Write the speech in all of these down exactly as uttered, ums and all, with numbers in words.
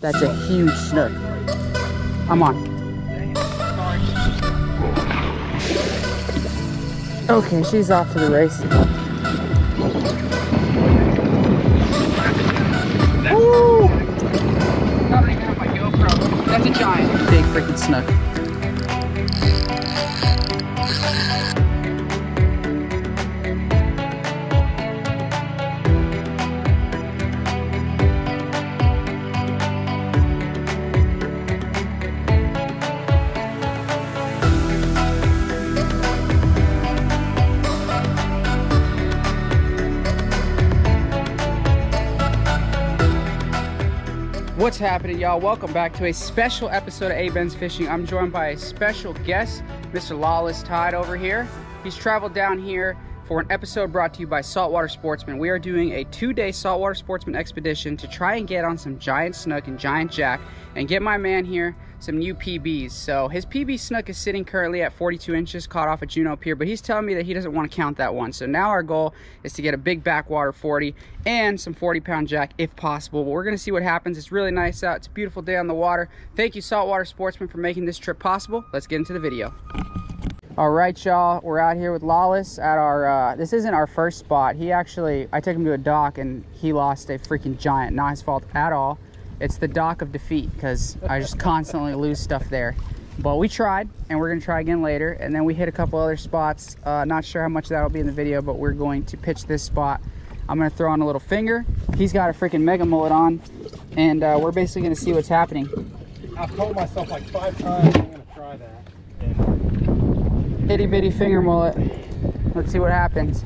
That's a huge snook. I'm on. Okay, she's off to the races. Woo! That's a giant, big freaking snook. What's happening, y'all? Welcome back to a special episode of Abenz Fishing. I'm joined by a special guest, Mister Lawless Tide over here. He's traveled down here for an episode brought to you by Saltwater Sportsman. We are doing a two-day Saltwater Sportsman expedition to try and get on some giant snook and giant jack and get my man here some new P Bs. So his P B snook is sitting currently at forty-two inches, caught off a Juneau Pier, but he's telling me that he doesn't want to count that one. So now our goal is to get a big backwater forty and some forty pound jack if possible, but we're going to see what happens. It's really nice out. It's a beautiful day on the water. Thank you, Saltwater Sportsman, for making this trip possible. Let's get into the video. All right, y'all, we're out here with Lawless at our, uh, this isn't our first spot. He actually, I took him to a dock and he lost a freaking giant. Not his fault at all. It's the dock of defeat because I just constantly lose stuff there. But we tried and we're gonna try again later. And then we hit a couple other spots. Uh, not sure how much that'll be in the video, but we're going to pitch this spot. I'm gonna throw on a little finger. He's got a freaking mega mullet on and uh, we're basically gonna see what's happening. I've told myself like five times I'm gonna try that. Itty bitty finger mullet. Let's see what happens.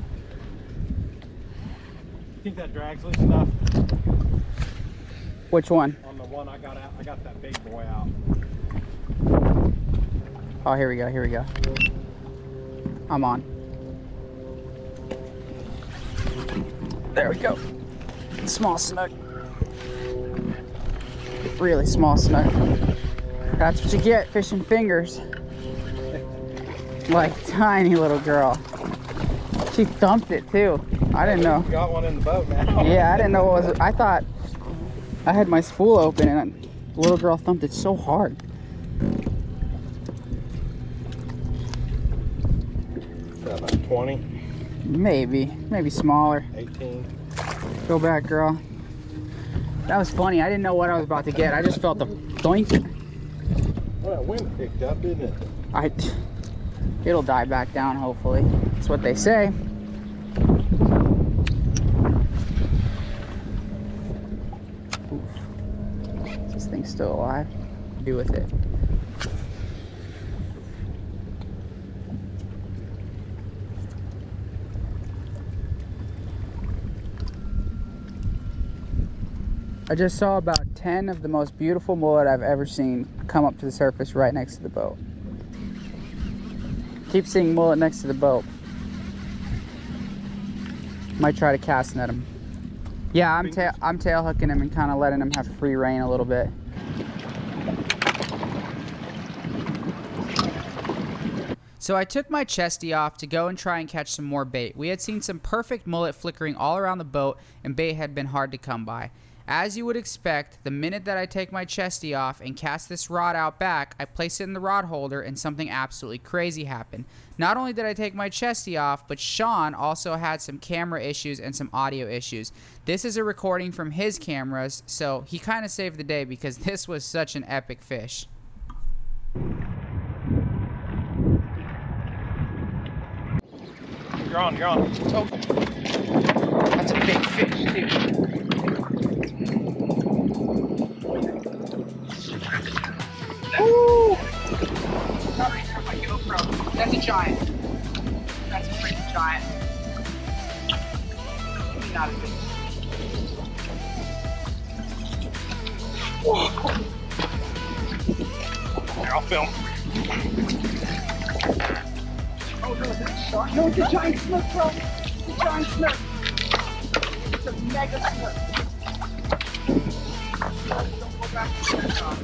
You think that drags loose enough? Which one? On the one I got out, I got that big boy out. Oh, here we go, here we go. I'm on. There we go. Small snook. Really small snook. That's what you get, fishing fingers. Like tiny little girl. She thumped it too. I didn't know. You got one in the boat now. Yeah, I didn't know what was. I thought I had my spool open and the little girl thumped it so hard. Is that about twenty? Maybe, maybe smaller. eighteen. Go back, girl. That was funny. I didn't know what I was about to get. I just felt the doink. Well, that wind picked up, didn't it? I. It'll die back down, hopefully. That's what they say. Oof. Is this thing still alive? What to do with it? I just saw about ten of the most beautiful mullet I've ever seen come up to the surface right next to the boat. Keep seeing mullet next to the boat. Might try to cast net him. Yeah, I'm tail I'm tail hooking him and kind of letting him have free rein a little bit. So I took my chesty off to go and try and catch some more bait. We had seen some perfect mullet flickering all around the boat and bait had been hard to come by. As you would expect, the minute that I take my chesty off and cast this rod out back, I place it in the rod holder and something absolutely crazy happened. Not only did I take my chesty off, but Sean also had some camera issues and some audio issues. This is a recording from his cameras, so he kind of saved the day because this was such an epic fish. You're on, you're on. Oh. That's a big fish, too. Ooh. That's a giant. That's a freaking giant. Not a big. Here, I'll film. Oh no, that's a shark. No, it's a giant snook, bro. It's a giant snook. It's a mega snook. Don't go back to the shark.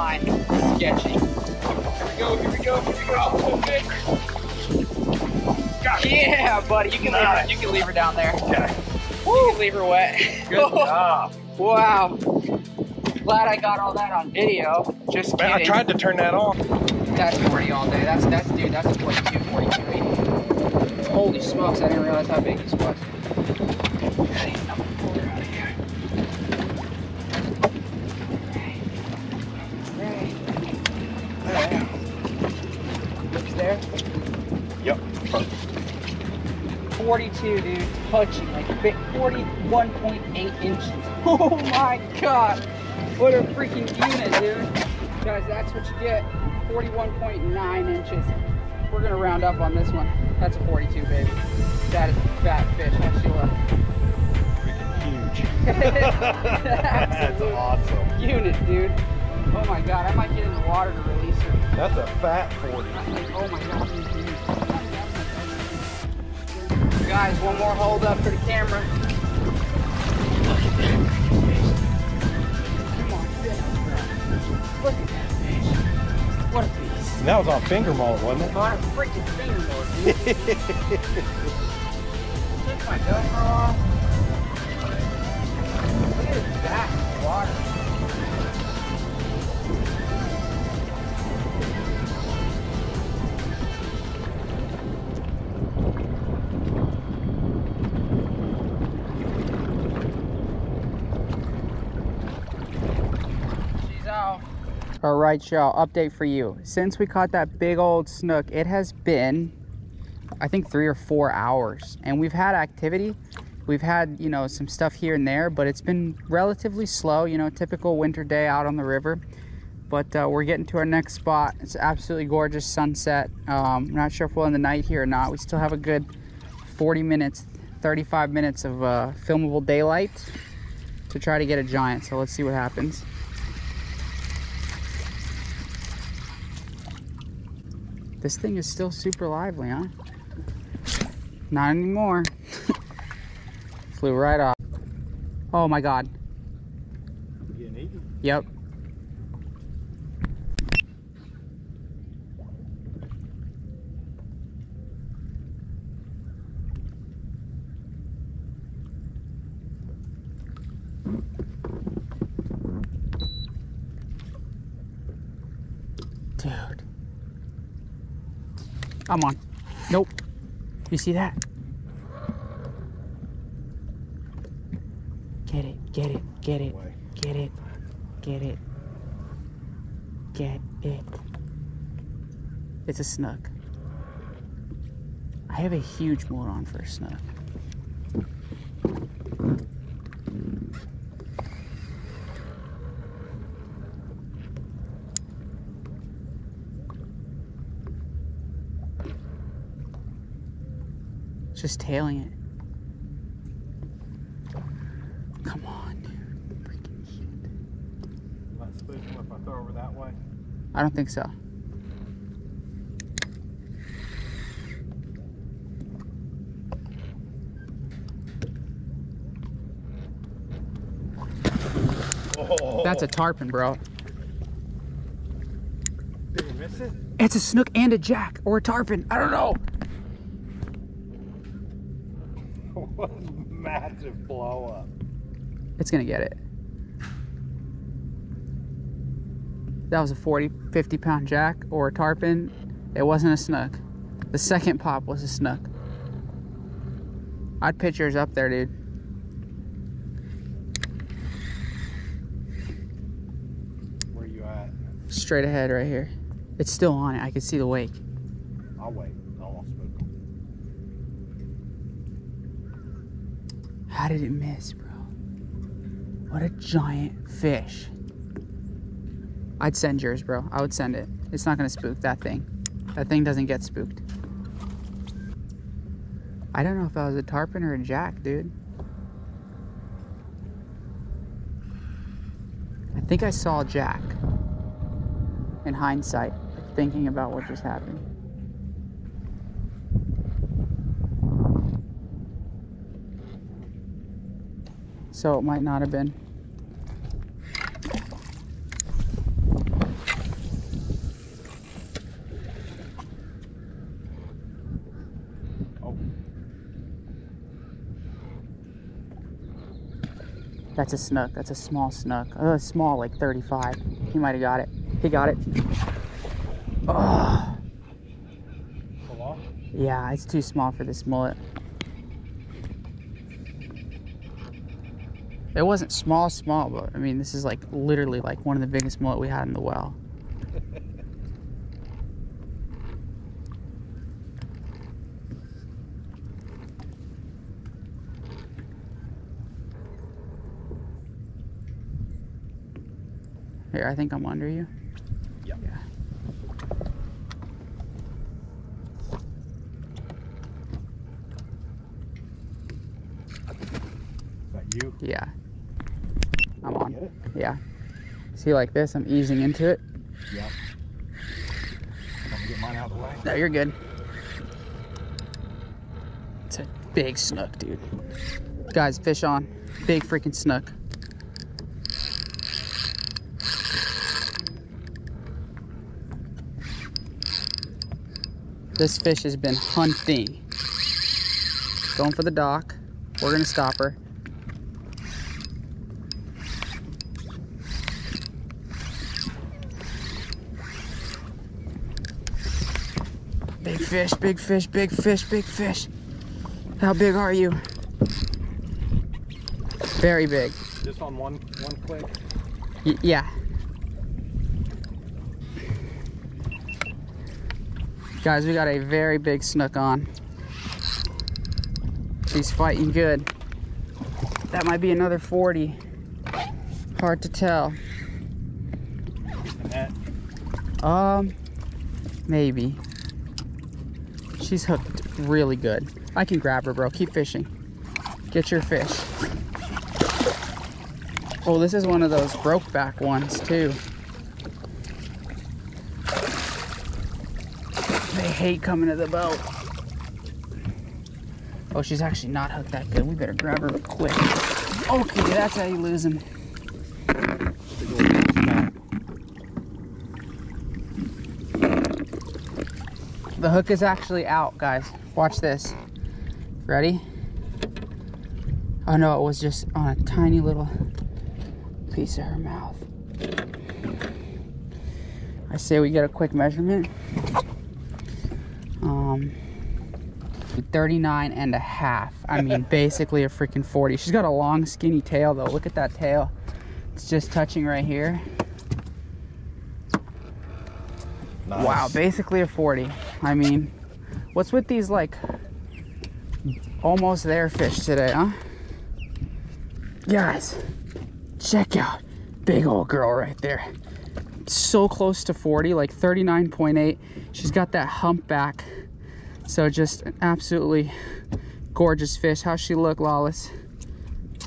line is sketchy. Here we go, here we go, here we go. Gotcha. Yeah, buddy, you can, nice. leave her, you can leave her down there. Okay. Woo. You can leave her wet. Good job. Wow. Glad I got all that on video. Just Man, kidding. I tried to turn that off. That's forty all day. That's, that's dude, that's a forty-two, forty-three. Holy smokes, I didn't realize how big this was. forty-two, dude, touching like forty-one point eight inches. Oh my god, what a freaking unit, dude. Guys, that's what you get, forty-one point nine inches. We're gonna round up on this one. That's a forty-two, baby. That is a fat fish, that's your love. Freaking huge. That's awesome. Unit, dude. Oh my god, I might get in the water to release her. That's a fat forty. Oh my god, dude. Guys, one more hold up for the camera. Look at that fish. Come on, fish. Look at that fish. What a beast. And that was on finger mullet, wasn't it? On a freaking finger mullet, dude. Took my GoPro off. Look at his back in the water. All right, y'all, update for you. Since we caught that big old snook, it has been, I think, three or four hours. And we've had activity. We've had, you know, some stuff here and there, but it's been relatively slow, you know, typical winter day out on the river. But uh, we're getting to our next spot. It's absolutely gorgeous sunset. Um, I'm not sure if we'll end the night here or not. We still have a good forty minutes, thirty-five minutes of uh, filmable daylight to try to get a giant. So let's see what happens. This thing is still super lively, huh? Not anymore. Flew right off. Oh my god. You getting eaten? Yep. Dude. Come on. Nope. You see that? Get it, get it, get it, get it, get it, get it. It's a snook. I have a huge mood on for a snook. Just tailing it. Come on, dude. Freaking shit. Will that spook him if I throw over that way? I don't think so. Oh. That's a tarpon, bro. Did you miss it? It's a snook and a jack or a tarpon. I don't know. What a massive blow up. It's gonna get it. That was a forty, fifty pound jack or a tarpon. It wasn't a snook. The second pop was a snook. I'd pitch yours up there, dude. Where you at? Straight ahead right here. It's still on it. I can see the wake. I'll wait. How did it miss, bro? What a giant fish. I'd send yours, bro. I would send it. It's not gonna spook that thing. That thing doesn't get spooked. I don't know if that was a tarpon or a jack, dude. I think I saw a jack. In hindsight, thinking about what just happened. So it might not have been. That's a snook. That's a small snook. Oh, small, like thirty-five. He might have got it. He got it. Oh. Yeah, it's too small for this mullet. It wasn't small, small, but I mean, this is like literally like one of the biggest mullet we had in the well. Here, I think I'm under you. Yep. Yeah. Is that you? Yeah. I'm on. Yeah. See, like this, I'm easing into it. Yeah. I'm gonna get mine out of the way. No, you're good. It's a big snook, dude. Guys, fish on. Big freaking snook. This fish has been hunting. Going for the dock. We're gonna stop her. Big fish, big fish, big fish, big fish. How big are you? Very big. Just on one, one click? Y- yeah. Guys, we got a very big snook on. She's fighting good. That might be another forty. Hard to tell. Um, maybe. She's hooked really good. I can grab her, bro. Keep fishing. Get your fish. Oh, this is one of those broke back ones, too. I hate coming to the boat. Oh, she's actually not hooked that good. We better grab her quick. Okay, that's how you lose him. The hook is actually out, guys. Watch this. Ready? Oh no, it was just on a tiny little piece of her mouth. I say we get a quick measurement. Um, thirty-nine and a half. I mean, basically a freaking forty. She's got a long, skinny tail, though. Look at that tail. It's just touching right here. Nice. Wow, basically a forty. I mean, what's with these, like, almost there fish today, huh? Guys, check out big old girl right there. So close to forty, like thirty-nine point eight. She's got that humpback, so just an absolutely gorgeous fish. How's she look, Lawless?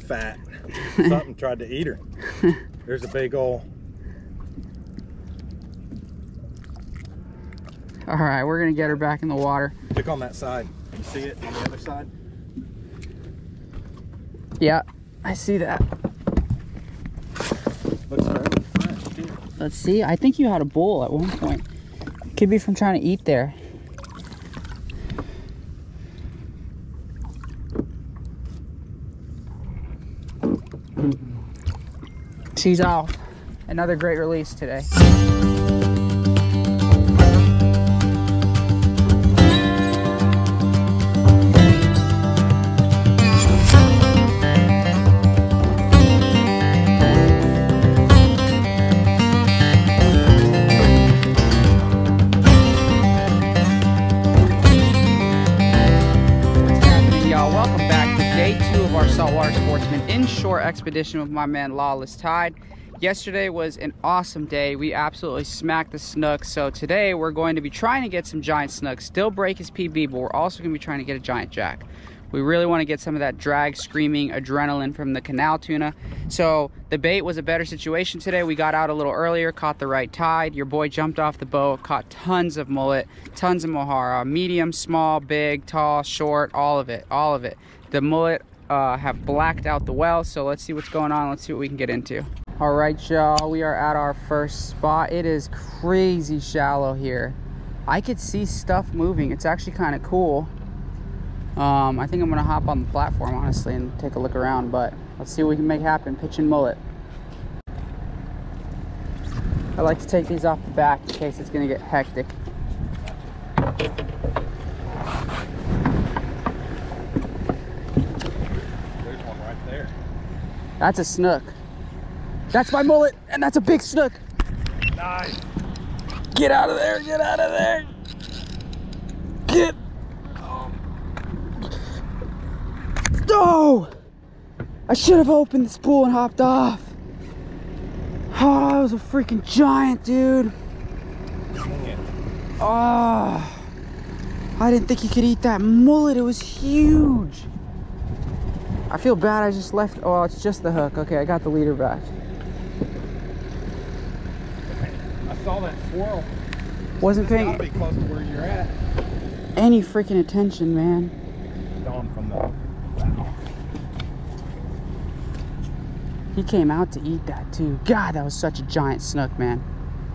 Fat. Something tried to eat her. There's a big ol'. All right, we're gonna get her back in the water. Look on that side. You see it on the other side? Yeah, I see that. Looks right. Let's see. I think you had a bull at one point. Could be from trying to eat there. She's off. Another great release today. Saltwater Sportsman inshore expedition with my man Lawless Tide. Yesterday was an awesome day. We absolutely smacked the snook. So today we're going to be trying to get some giant snooks. Still break his P B, but we're also going to be trying to get a giant jack. We really want to get some of that drag, screaming adrenaline from the canal tuna. So the bait was a better situation today. We got out a little earlier, caught the right tide. Your boy jumped off the boat, caught tons of mullet, tons of Mohara, medium, small, big, tall, short, all of it, all of it. The mullet Uh, have blacked out the well, so let's see what's going on. Let's see what we can get into. All right, y'all, we are at our first spot. It is crazy shallow here. I could see stuff moving. It's actually kind of cool. um, I think I'm gonna hop on the platform honestly and take a look around, but Let's see what we can make happen, pitching mullet. I like to take these off the back in case it's gonna get hectic. There's one right there. That's a snook. That's my mullet, and that's a big snook. Nice. Get out of there, get out of there. Get. Oh. No! I should have opened this pool and hopped off. Oh, that was a freaking giant, dude. Oh, I didn't think you could eat that mullet. It was huge. I feel bad I just left. Oh, it's just the hook. Okay, I got the leader back. I saw that swirl. Wasn't paying gotta be close to where you're at. Any freaking attention, man. Dawn from the wow. He came out to eat that too. God, that was such a giant snook, man.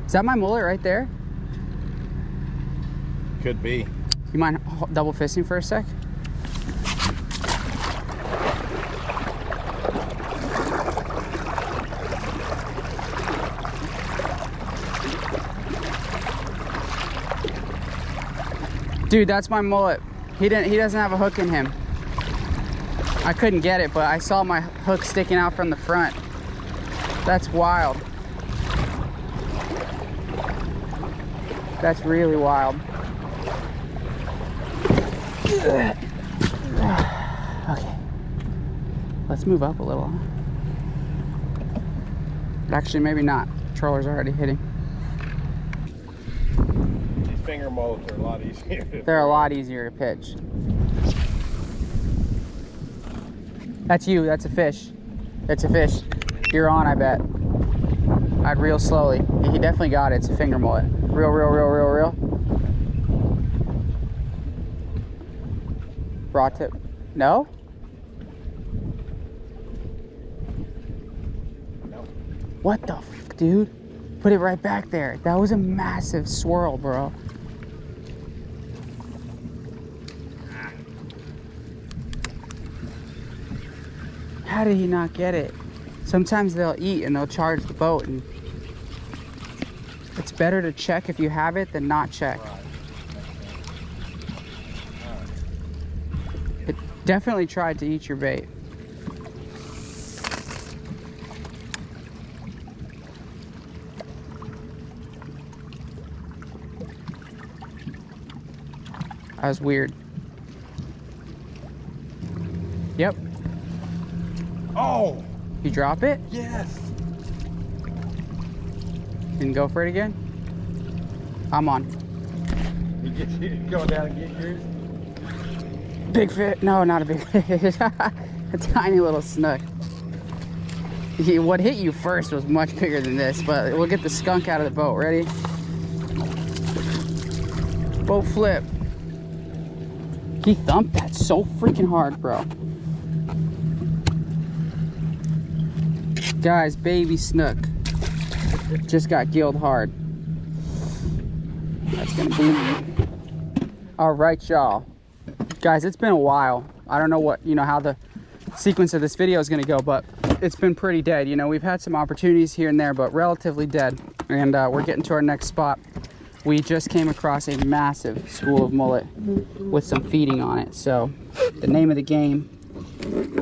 Is that my mullet right there? Could be. You mind double fisting for a sec? Dude, that's my mullet. He didn't. He doesn't have a hook in him. I couldn't get it, but I saw my hook sticking out from the front. That's wild. That's really wild. Okay. Let's move up a little. Actually, maybe not. The troller's already hitting. Finger mullets are a lot easier. They're a lot easier to pitch. That's you. That's a fish. That's a fish. You're on, I bet. I'd reel slowly. He definitely got it. It's a finger mullet. Reel, reel, reel, reel, reel. Raw tip. No? No. What the f, dude? Put it right back there. That was a massive swirl, bro. How did he not get it? Sometimes they'll eat and they'll charge the boat, and it's better to check if you have it than not check. It definitely tried to eat your bait. That was weird. Yep. Oh! You drop it? Yes! Didn't go for it again? I'm on. You get you go down and get yours? Big fish. No, not a big fish. A tiny little snook. What hit you first was much bigger than this, but we'll get the skunk out of the boat. Ready? Boat flip. He thumped that so freaking hard, bro. Guys, baby snook just got gilled hard. That's gonna be me. All right, y'all. Guys, it's been a while. I don't know what, you know, how the sequence of this video is gonna go, but it's been pretty dead. You know, we've had some opportunities here and there, but relatively dead. And uh, we're getting to our next spot. We just came across a massive school of mullet with some feeding on it. So the name of the game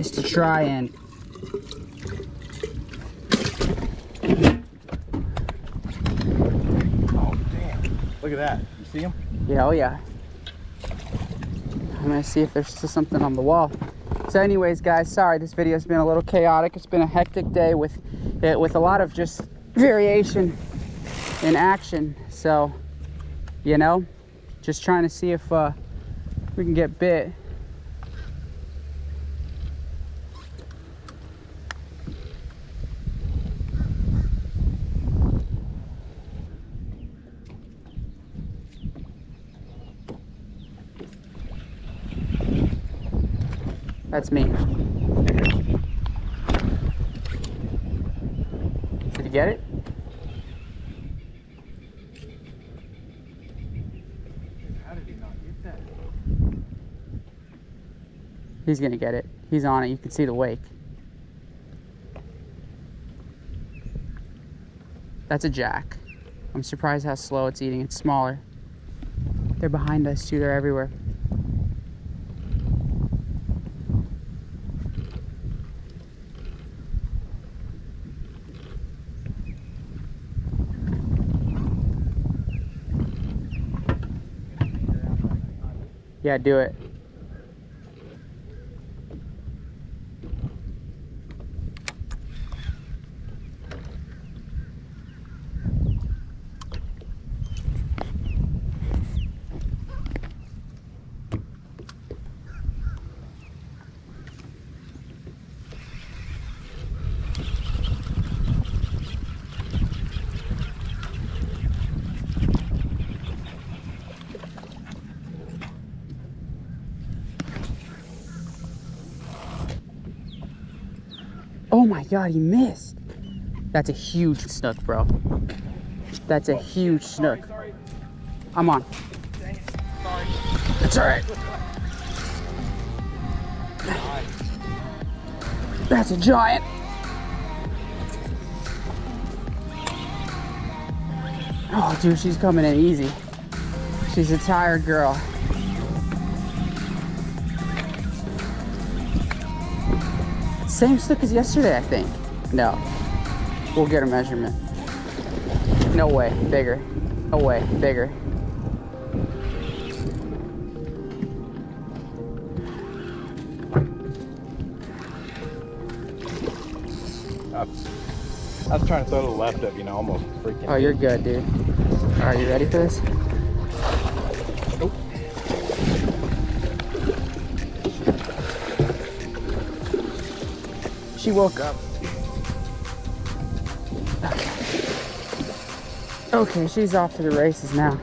is to try and oh damn. Look at that. You see them? Yeah, oh yeah. I'm gonna see if there's still something on the wall. So anyways, guys, sorry this video's been a little chaotic. It's been a hectic day with it with a lot of just variation in action. So you know, just trying to see if uh, we can get bit. That's me. Did you get it? He's gonna get it. He's on it. You can see the wake. That's a jack. I'm surprised how slow it's eating. It's smaller. They're behind us too. They're everywhere. Yeah, do it. Oh my God, he missed. That's a huge snook, bro. That's a huge snook. I'm on. That's all right. That's a giant. Oh, dude, she's coming in easy. She's a tired girl. Same stick as yesterday, I think. No. We'll get a measurement. No way. Bigger. No way. Bigger. I was trying to throw to the left of you know, almost freaking. Oh, you're good, dude. All right, you ready for this? Nope. She woke up. Okay. Okay, she's off to the races now.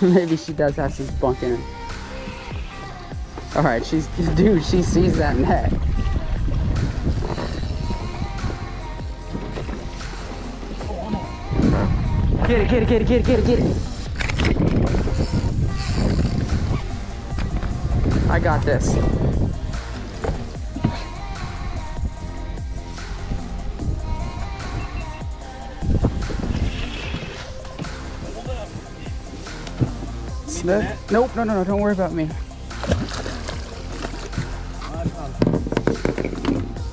Maybe she does have some spunk in her. All right, she's dude. She sees that net. Get it! Get it! Get it! Get it! Get it! Get it! I got this. Snook? Nope, no, no, no, don't worry about me.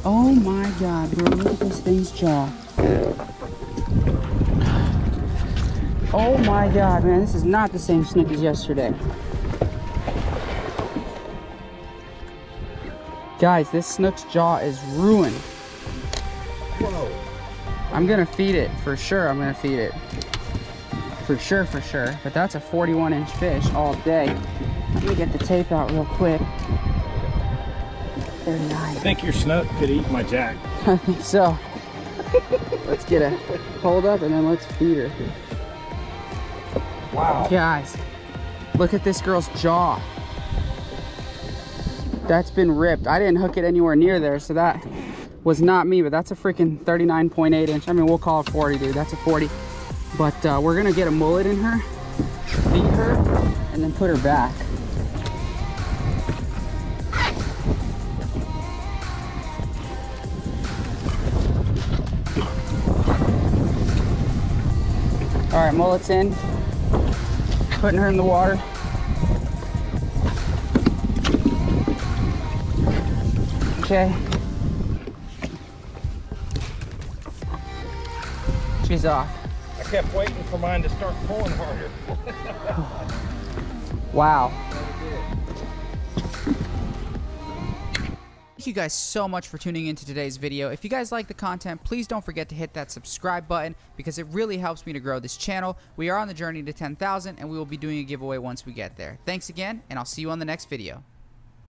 Oh my God, bro, look at this thing's jaw. Oh my God, man, this is not the same snook as yesterday. Guys, this snook's jaw is ruined. Whoa. I'm gonna feed it, for sure I'm gonna feed it. For sure, for sure. But that's a forty-one inch fish all day. Let me get the tape out real quick. thirty-nine. I think your snook could eat my jack. I think so. Let's get a hold up and then let's feed her. Wow. Guys, look at this girl's jaw. That's been ripped. I didn't hook it anywhere near there, so that was not me, but that's a freaking thirty-nine point eight inch. I mean, we'll call it forty, dude. That's a forty. But uh, we're gonna get a mullet in her, feed her, and then put her back. All right, mullet's in. Putting her in the water. Okay. She's off. I kept waiting for mine to start pulling harder. Wow. Thank you guys so much for tuning into today's video. If you guys like the content, please don't forget to hit that subscribe button because it really helps me to grow this channel. We are on the journey to ten thousand and we will be doing a giveaway once we get there. Thanks again and I'll see you on the next video.